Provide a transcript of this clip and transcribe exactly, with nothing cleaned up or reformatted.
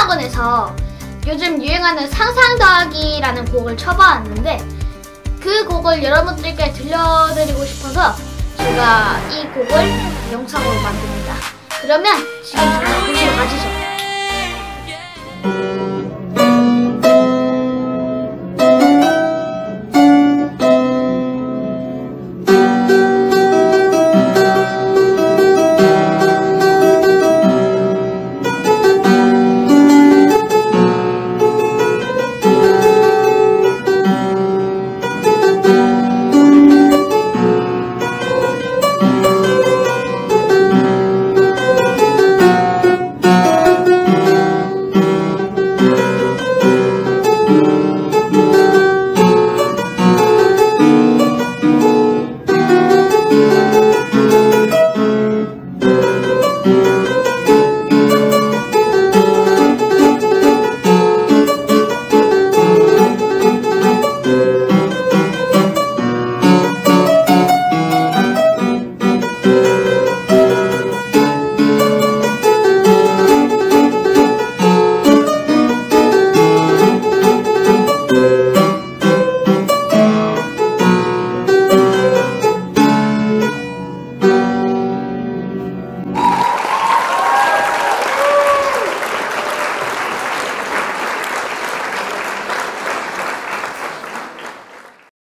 학원에서 요즘 유행하는 상상 더하기라는 곡을 쳐봤는데 그 곡을 여러분들께 들려드리고 싶어서 제가 이 곡을 영상으로 만듭니다. 그러면 지금 바로 보시러 가시죠.